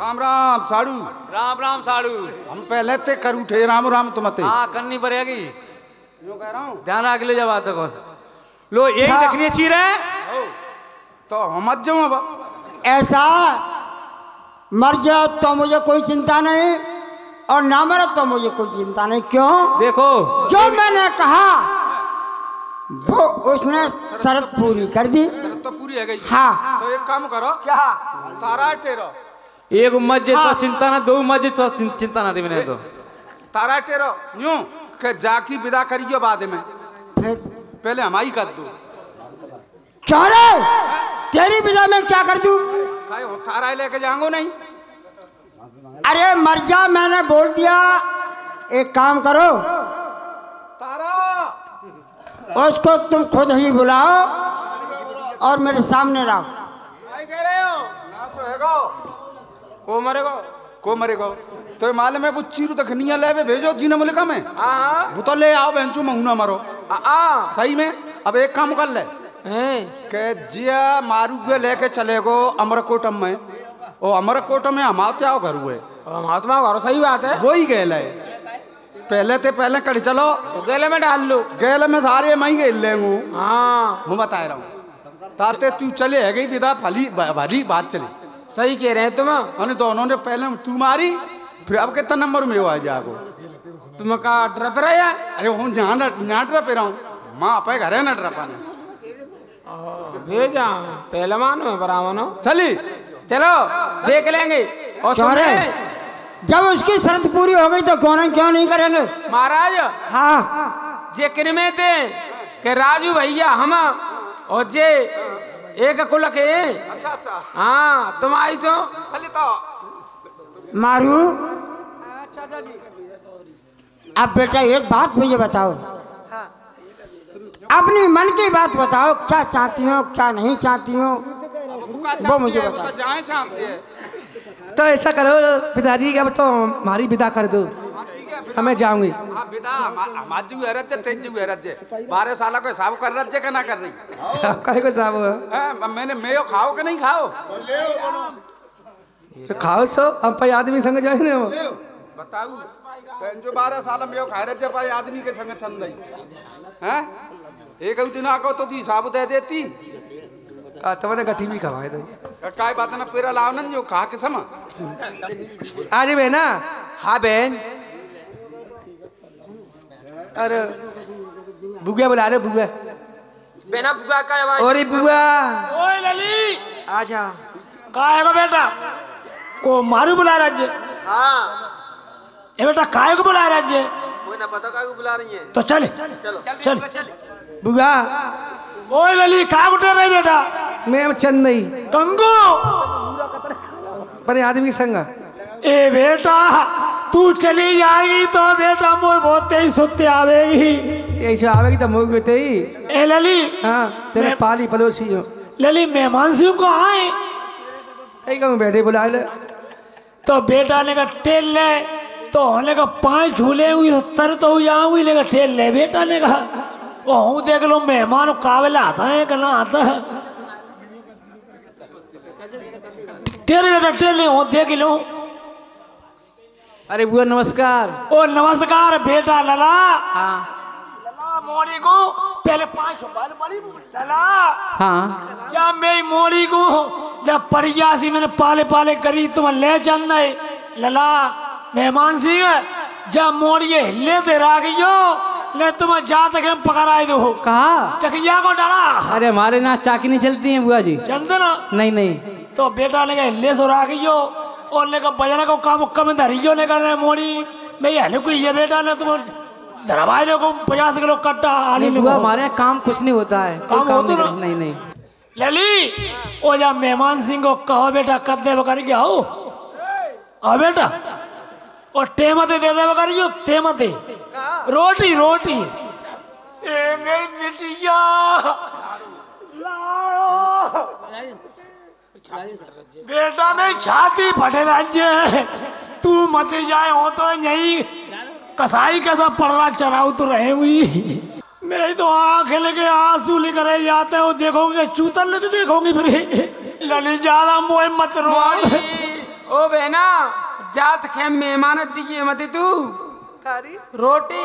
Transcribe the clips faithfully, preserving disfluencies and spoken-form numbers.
राम राम साड़ू, राम राम साड़ू। हम पहले ते कर उठे राम राम तुम्हें। हाँ करनी पड़ेगी, यो कह रहा हूँ ध्यान आगे ले जा बात को। लो यही देखनी चीर है तो हम मत जाओ। अब ऐसा मर जाओ तो मुझे कोई चिंता नहीं और ना मरो तो मुझे कोई चिंता नहीं। क्यों? देखो जो मैंने कहा वो उसने शर्त पूरी कर दी। शर्त तो पूरी है गई। हाँ तो एक काम करो। क्या? तारा टेरो। एक मजे तो चिंता ना, दो मजे तो चिंता ना थी मैंने तो। तारा टेरो यूं के जाकी विदा करियो बाद में, पहले हमारी कर दो। क्या रे तेरी विदा में क्या कर दू? तारा लेके जाऊंगो नहीं। अरे मर जा, मैंने बोल दिया। एक काम करो तारा, उसको तुम खुद ही बुलाओ और मेरे सामने लाओ। कह रहे हो ना सोएगा को मरेगा को मरेगा तो मालूम है वो चीरू तक नहीं ले भेजो जीना मुल्का में। वो तो ले आओ बहनचू महुना मारो। सही में अब एक काम कर ले के जिया मारूगे लेके चलेगो अमरकोटम में। ओ अमरकोटम में हमारा तो आओ घर हुए महात्मा घर। सही बात है, वही गैल है। पहले थे पहले कट चलो तो गैले में डाल लो, गैले में सारे मैं गेल लेंगू। हाँ वो बता रहा हूँ ताते तू चले है गई विदा फली भली बात चली। सही कह रहे हैं तुम। अरे दोनों ने पहले तू मारी फिर अब कितना नंबर में हुआ जागो तुम का ड्रप रहा है। अरे हूँ जहाँ ना ड्रपे रहा हूँ माँ अपने घर है ना ड्रपाने भेजा पहले मानो बरामनो चली। चलो देख लेंगे। और जब उसकी शर्त पूरी हो गई तो गौना क्यों नहीं करेंगे महाराज? हाँ जिक्र में थे के राजू भैया हम और जे एक कुल के। अच्छा अच्छा हाँ तुम आई जो तो मारू। अच्छा जी अब बेटा एक बात मुझे बताओ। हाँ। अपनी मन की बात बताओ, क्या चाहती हो क्या नहीं चाहती हो वो मुझे बताओ। तो ऐसा करो पिताजी अब तो हमारी विदा कर दो। हमें जाऊंगी विदा बारह साल को हिसाब कर रहे के ना कर रही कहीं को हिसाब हो। मैंने मेयो खाओ के नहीं खाओ? तो खाओ सो हम पाई आदमी संग जाए ना बताओ। जो बारह साल मेयो खा रहे पाई आदमी के संग छंद हैं एक दिन आको तो हिसाब दे देती। तमने गठी भी खवाए दो काय बात ना पेरा लाओ ना जो खा के समा। अरे बहना। हाँ बहन। अरे बुआ बुला रहे बुआ बहना। बुआ का आवाज। अरे बुआ ओए लली आजा। काय को बेटा को मारू बुला रहा जे। हाँ ये बेटा काय को बुला रहा जे कोई ना पता काय को बुला रही है। तो चल चलो चल बुआ। ओए लली का उठे रही बेटा मैं चंदई कंगो पर आदमी संग। ए बेटा तू चली जाएगी तो बेटा मोर बहुत तेज सुते आवेगी। तेज आवेगी तो मोर गई तेई। ए लली। हाँ तेरे पाली पड़ोसी हो लली। मेहमान सिंह को आए तेई का बैठे बुला ले तो बेटा ने का टेल ले तो होने का पाँच झूले हुई तर तो हुई आऊँगी लेकर टेल ले बेटा ने कहा ओ देख लो मेहमान काबिल आता है कि ना आता है। तेरे बेटा तेरे हो देख लो। अरे बुआ नमस्कार। ओ नमस्कार बेटा लला। हाँ लला मोरी को पहले पांच बाल पड़ी लला। हाँ जब मेरी मोरी को जब परियासी मैंने पाले पाले करी तुम ले चंद लला मेहमान सिंह जब मोरिए हिले ते राखियो ले तुम्हें जा तक हम पकड़ाए दो कहा चकिया को डाला। अरे हमारे ना चाकी नहीं चलती है बुआ जी। चलते ना नहीं नहीं तो बेटा ने कहा ले सो राखियो और लेकर बजाना को काम कम धरियो ने कर मोड़ी मैं हले कोई ये बेटा ने तुम धरवाए दो पचास किलो कट्टा आने लगा। हमारे काम कुछ नहीं होता है काम, काम होता नहीं, नहीं नहीं लली ओ जा मेहमान सिंह को कहो बेटा कदे बकर के आओ आओ बेटा और टेमते दे दे बकरियो टेमते रोटी रोटी। ए मेरी बेटिया बेटा में छाती फटे राज्य तू मते जाए हो तो यही कसाई कैसा पड़वा चराऊ तो रहे हुई मेरी तो आँख लेके आंसू लेकर जाते हो देखोगे चूतल लेते देखोगी फिर लली ज्यादा मोह मत रो। ओ बहना जात खेम में मेहमानत दीजिए मत तू कारी रोटी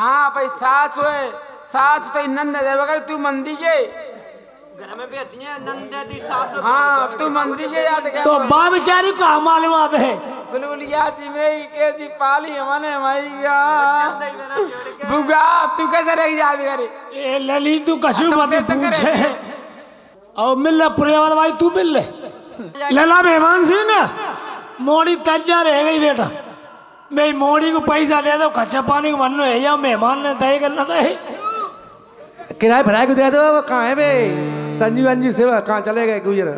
हाँ भाई सास होए सास तो नंद दे बगैर तू मन दीजिए घर में भेजती है नंद दी सास हाँ तू मन दीजिए याद कर तो बा बेचारी का मालूम आप है बुलबुलिया जी मेरी कैसी पाली हमने मैया बुगा तू कैसे रह जा बेचारी ए लली तू कछु मत पूछे और मिल परिवार भाई तू मिल ले लला मेहमान से ना मोड़ी तज्जा रह गई बेटा मैं मोड़ी को पैसा दे दो खर्चा पानी को मन है या मेहमान ने तय करना था किराए भराए को दे दो कहाँ है बे संजीव अंजी सेवा कहाँ चले गए गुजरा।